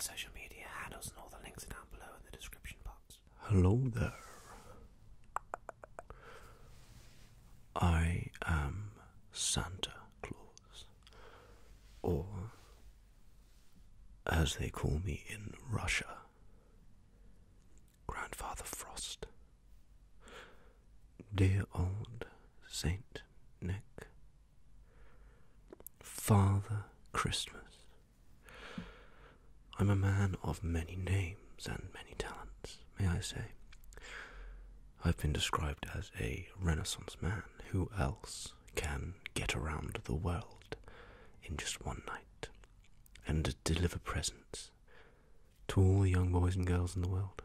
my social media handles and all the links are down below in the description box. Hello there. I am Santa Claus, or as they call me in Russia, Grandfather Frost. Dear old Saint Nick, Father Christmas. I'm a man of many names and many talents, may I say. I've been described as a Renaissance man. Who else can get around the world in just one night and deliver presents to all the young boys and girls in the world?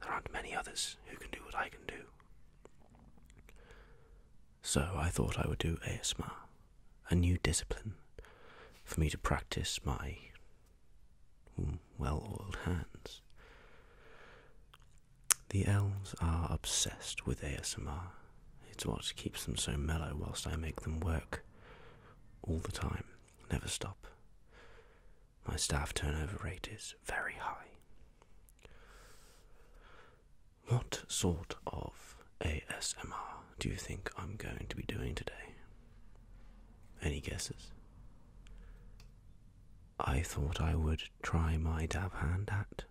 There aren't many others who can do what I can do. So I thought I would do ASMR, a new discipline for me to practice my well-oiled hands. The elves are obsessed with ASMR. It's what keeps them so mellow whilst I make them work all the time, never stop. My staff turnover rate is very high. What sort of ASMR do you think I'm going to be doing today? Any guesses? I thought I would try my dab hand at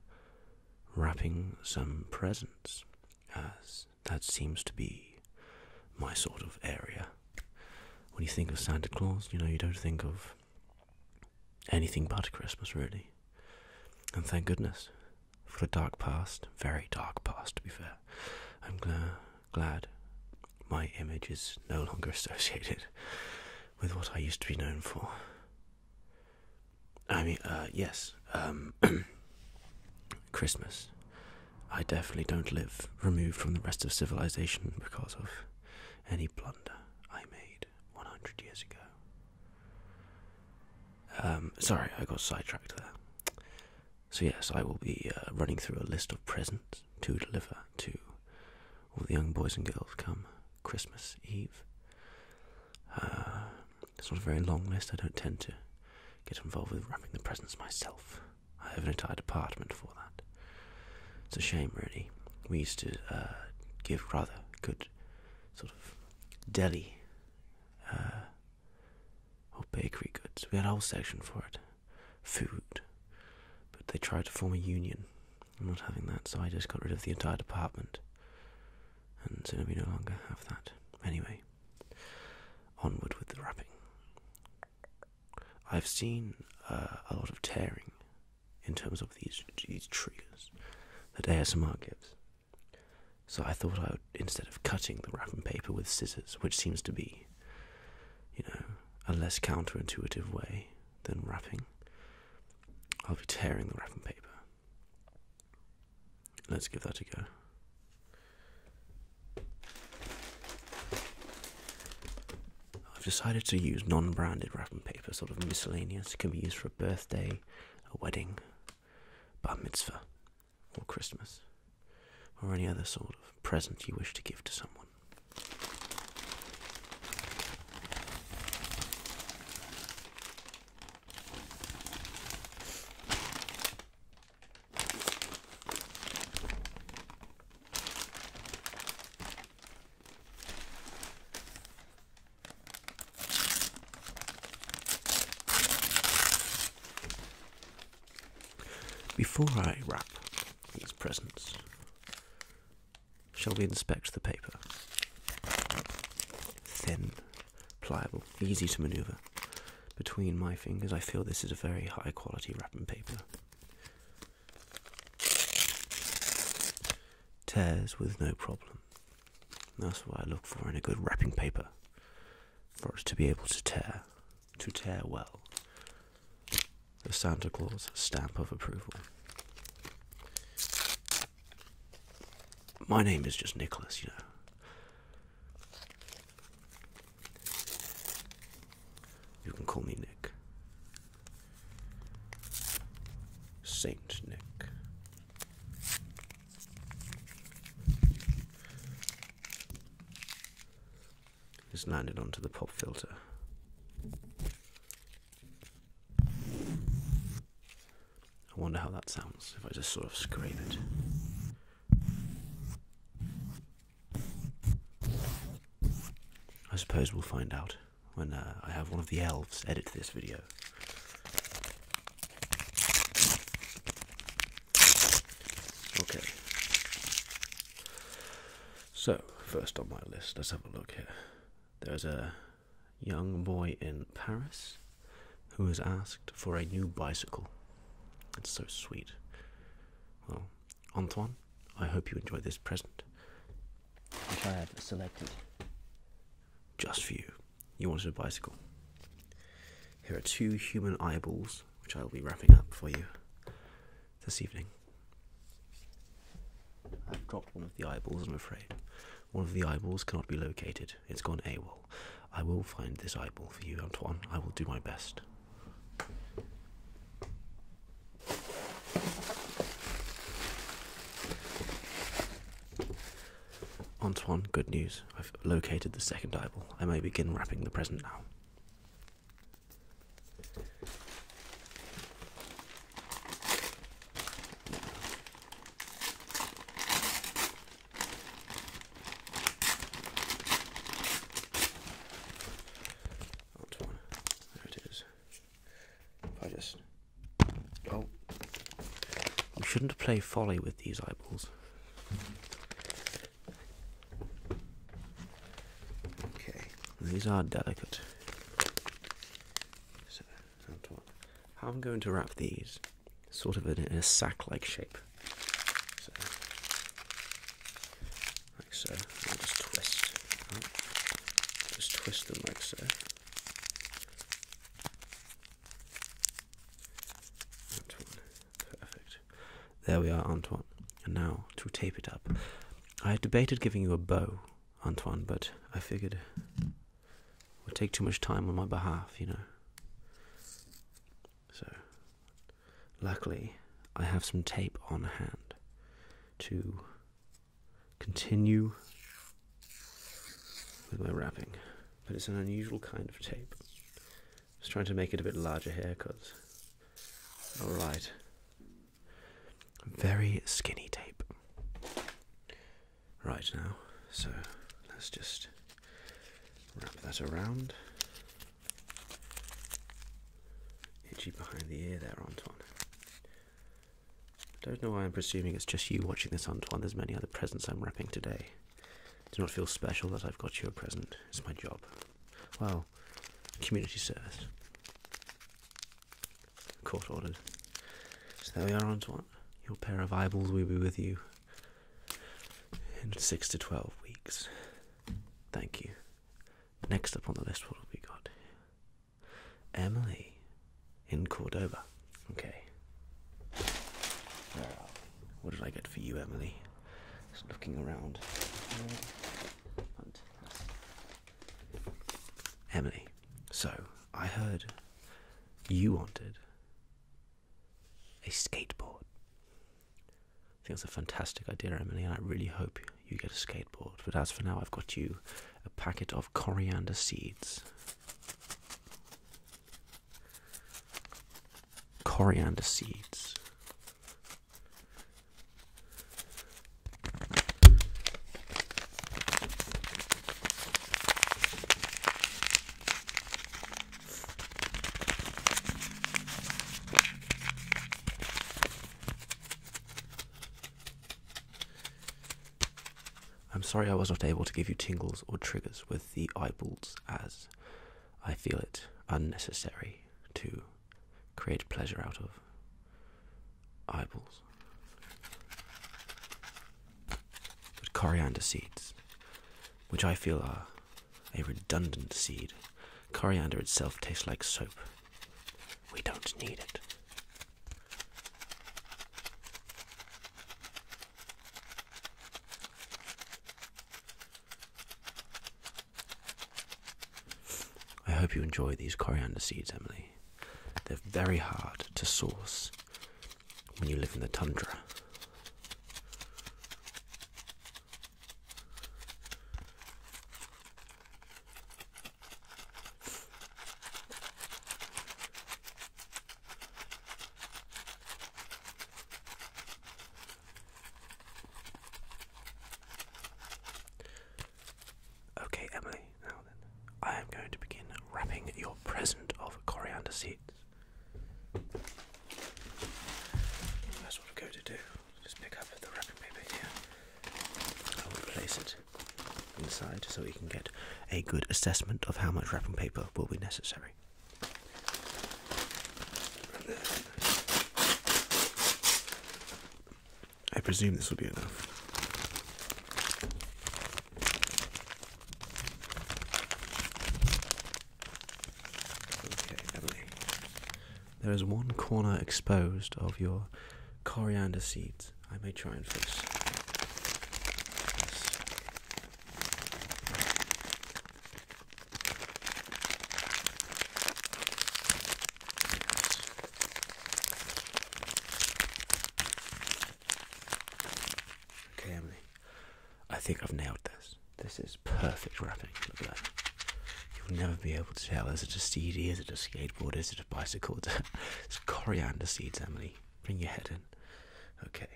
wrapping some presents, as that seems to be my sort of area. When you think of Santa Claus, you don't think of anything but Christmas, really. And thank goodness for a dark past, very dark past to be fair. I'm glad my image is no longer associated with what I used to be known for. I mean, Christmas. I definitely don't live removed from the rest of civilization because of any blunder I made 100 years ago. Sorry, I got sidetracked there. So yes, I will be running through a list of presents to deliver to all the young boys and girls come Christmas Eve. It's not a very long list. I don't tend to get involved with wrapping the presents myself. I have an entire department for that. It's a shame, really. We used to give rather good sort of deli or bakery goods. We had a whole section for it. Food. But they tried to form a union. I'm not having that, so I just got rid of the entire department. And so we no longer have that. Anyway, onward with the wrapping. I've seen a lot of tearing in terms of these triggers that ASMR gives. So I thought I would, instead of cutting the wrapping paper with scissors, which seems to be, a less counterintuitive way than wrapping, I'll be tearing the wrapping paper. Let's give that a go. I've decided to use non-branded wrapping paper, sort of miscellaneous. It can be used for a birthday, a wedding, bar mitzvah, or Christmas, or any other sort of present you wish to give to someone. Before I wrap these presents, shall we inspect the paper? Thin, pliable, easy to manoeuvre. Between my fingers, I feel this is a very high quality wrapping paper. Tears with no problem. That's what I look for in a good wrapping paper, for it to be able to tear well. The Santa Claus stamp of approval. My name is just Nicholas, You can call me Nick. Saint Nick. Just landed onto the pop filter. I wonder how that sounds if I just sort of scrape it. I suppose we'll find out when I have one of the elves edit this video. Okay. So, first on my list, let's have a look here. There's a young boy in Paris who has asked for a new bicycle. It's so sweet. Well, Antoine, I hope you enjoy this present, which I have selected just for you. You wanted a bicycle. Here are two human eyeballs, which I will be wrapping up for you this evening. I've dropped one of the eyeballs, I'm afraid. One of the eyeballs cannot be located. It's gone AWOL. I will find this eyeball for you, Antoine. I will do my best. Antoine, good news. I've located the second eyeball. I may begin wrapping the present now. Antoine, there it is. If I just... Oh. You shouldn't play folly with these eyeballs. These are delicate. So, Antoine, how I'm going to wrap these sort of in a sack-like shape. So, like so. I'll just twist. I'll just twist them like so. Antoine, perfect. There we are, Antoine. And now to tape it up. I had debated giving you a bow, Antoine, but I figured take too much time on my behalf, you know. So, luckily, I have some tape on hand to continue with my wrapping. But it's an unusual kind of tape. Just trying to make it a bit larger here, because... Alright. Very skinny tape. Right now, so let's just... wrap that around. Itchy behind the ear there, Antoine. I don't know why I'm presuming it's just you watching this, Antoine. There's many other presents I'm wrapping today. Do not feel special that I've got you a present. It's my job. Well, community service. Court ordered. So there we are, Antoine. Your pair of eyeballs will be with you in 6 to 12 weeks. Thank you. Next up on the list, what have we got? Emily in Cordova. Okay. Where are we? What did I get for you, Emily? Just looking around. Emily, so I heard you wanted a skateboard. I think that's a fantastic idea, Emily, and I really hope you get a skateboard. But as for now, I've got you a packet of coriander seeds. Coriander seeds. I'm sorry I was not able to give you tingles or triggers with the eyeballs, as I feel it unnecessary to create pleasure out of eyeballs. But coriander seeds, which I feel are a redundant seed. Coriander itself tastes like soap. We don't need it. I hope you enjoy these coriander seeds, Emily. They're very hard to source when you live in the tundra. that's it. That's what I'm going to do. Just pick up the wrapping paper here. I will place it inside so we can get a good assessment of how much wrapping paper will be necessary. I presume this will be enough. Okay, Emily. There is one corner exposed of your coriander seeds. I may try and fix wrapping. Look at that. You'll never be able to tell. Is it a CD? Is it a skateboard? Is it a bicycle? It's coriander seeds, Emily. Bring your head in. Okay.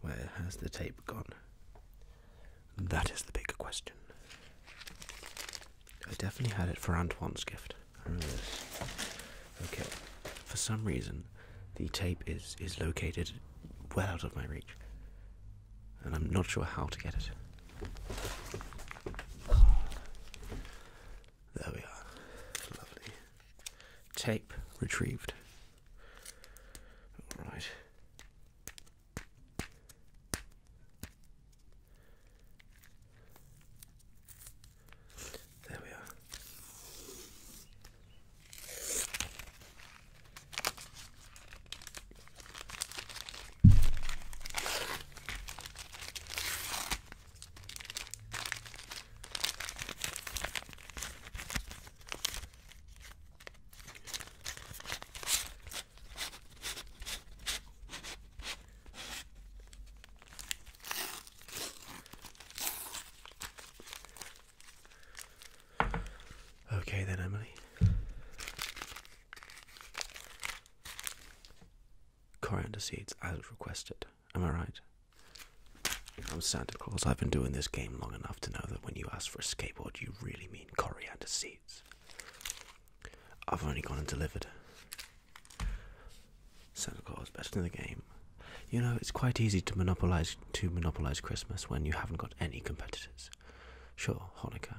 Where has the tape gone? That is the bigger question. I definitely had it for Antoine's gift. I remember this. Okay. For some reason, the tape is located well out of my reach. And I'm not sure how to get it. There we are. Lovely. Tape retrieved. All right. There we are. Okay then, Emily. Coriander seeds, as requested. Am I right? I'm Santa Claus. I've been doing this game long enough to know that when you ask for a skateboard, you really mean coriander seeds. I've only gone and delivered. Santa Claus, best in the game. You know, it's quite easy to monopolize Christmas when you haven't got any competitors. Sure, Hanukkah.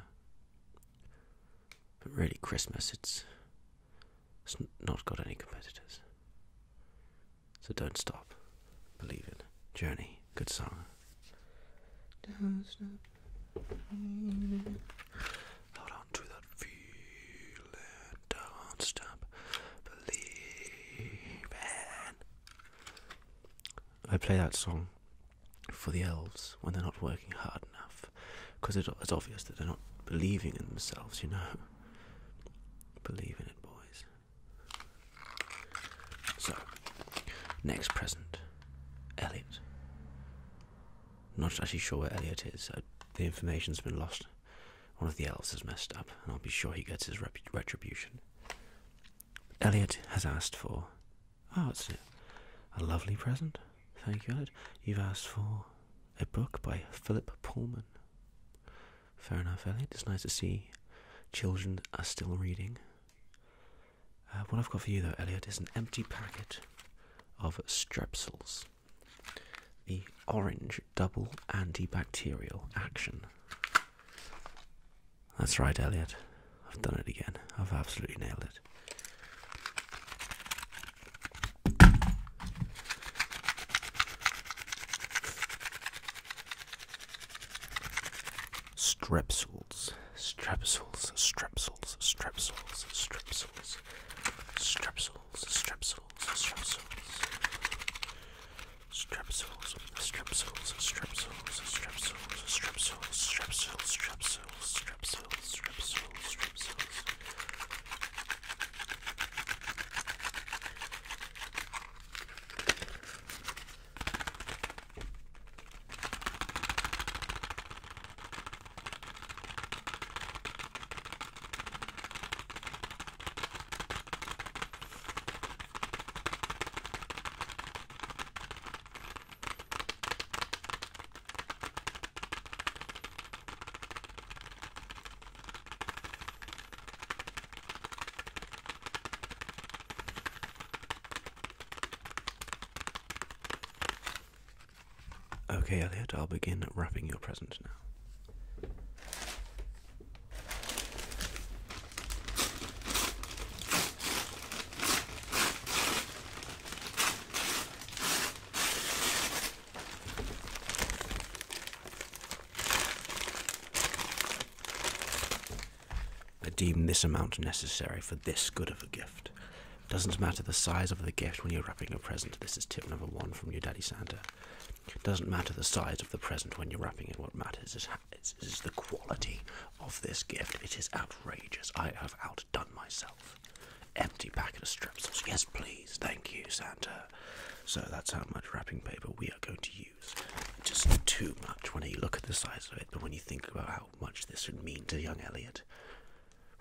But really, Christmas, it's not got any competitors. So don't stop. Believe it. Journey. Good song. Don't stop. Hold on to that feeling. Don't stop. Believing. I play that song for the elves when they're not working hard enough. Because it's obvious that they're not believing in themselves, you know. Believe in it, boys. So, next present. Elliot. Not actually sure where Elliot is. The information's been lost. One of the elves has messed up, and I'll be sure he gets his retribution. Elliot has asked for... Oh, it's a lovely present. Thank you, Elliot. You've asked for a book by Philip Pullman. Fair enough, Elliot. It's nice to see children are still reading. What I've got for you, though, Elliot, is an empty packet of Strepsils. The orange double antibacterial action. That's right, Elliot. I've done it again. I've absolutely nailed it. Strepsils. Strepsils, Strepsils, Strepsils, Strepsils, Strepsils, Strepsils, Strepsils, Strepsils, Strepsils, Strepsils, Strepsils, Strepsils, Strepsils, Strepsils, Strepsils, Strepsils, Strepsils. Okay, Elliot, I'll begin wrapping your present now. I deem this amount necessary for this good of a gift. It doesn't matter the size of the gift when you're wrapping your present. This is tip number one from your daddy Santa. It doesn't matter the size of the present when you're wrapping it. What matters is the quality of this gift. It is outrageous. I have outdone myself. Empty packet of Strepsils. Yes, please. Thank you, Santa. So that's how much wrapping paper we are going to use. Just too much when you look at the size of it, but when you think about how much this would mean to young Elliot.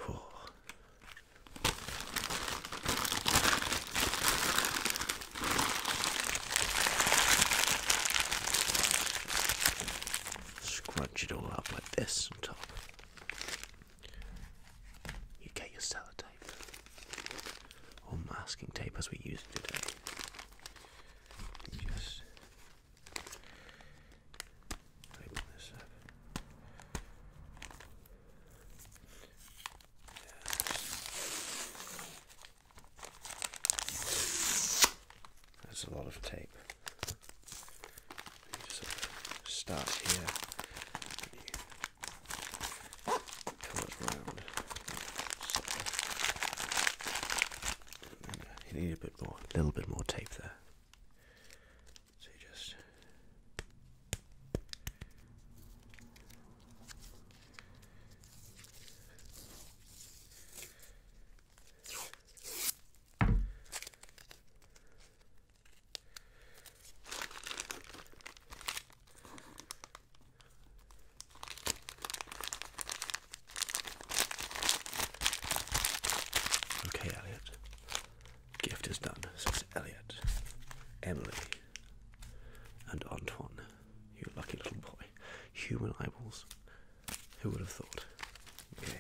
Oh. Scrunch it all up like this on top. You get your sellotape or masking tape as we use it today. Just open this up. There's a lot of tape. You just start here. Need a bit more, a little bit more tape there. So you just okay, Elliot. Gift is done. So it's Elliot, Emily, and Antoine. You lucky little boy. Human eyeballs. Who would have thought? Okay.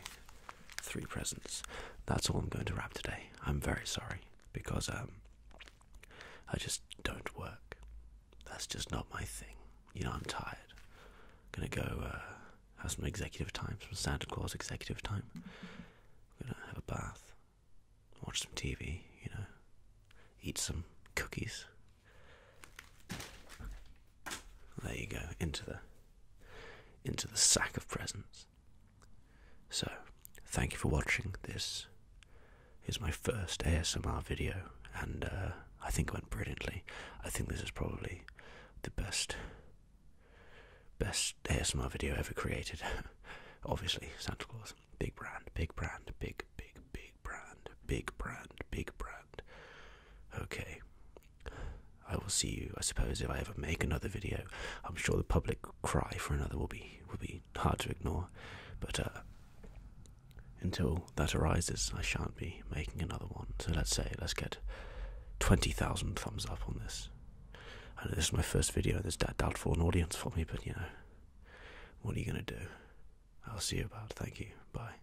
3 presents. That's all I'm going to wrap today. I'm very sorry because I just don't work. That's just not my thing. You know, I'm tired. I'm gonna go have some executive time, some Santa Claus executive time. I'm gonna have a bath, watch some TV. Eat some cookies. There you go, into the sack of presents. So, thank you for watching. This is my first ASMR video, and I think it went brilliantly. I think this is probably the best ASMR video ever created. Obviously, Santa Claus, big brand, big brand, big brand, big brand, big brand. Okay, I will see you, I suppose, if I ever make another video. I'm sure the public cry for another will be hard to ignore, but until that arises, I shan't be making another one. So let's get 20,000 thumbs up on this. I know this is my first video, there's that doubtful an audience for me, but you know, what are you going to do? I'll see you about. Thank you, bye.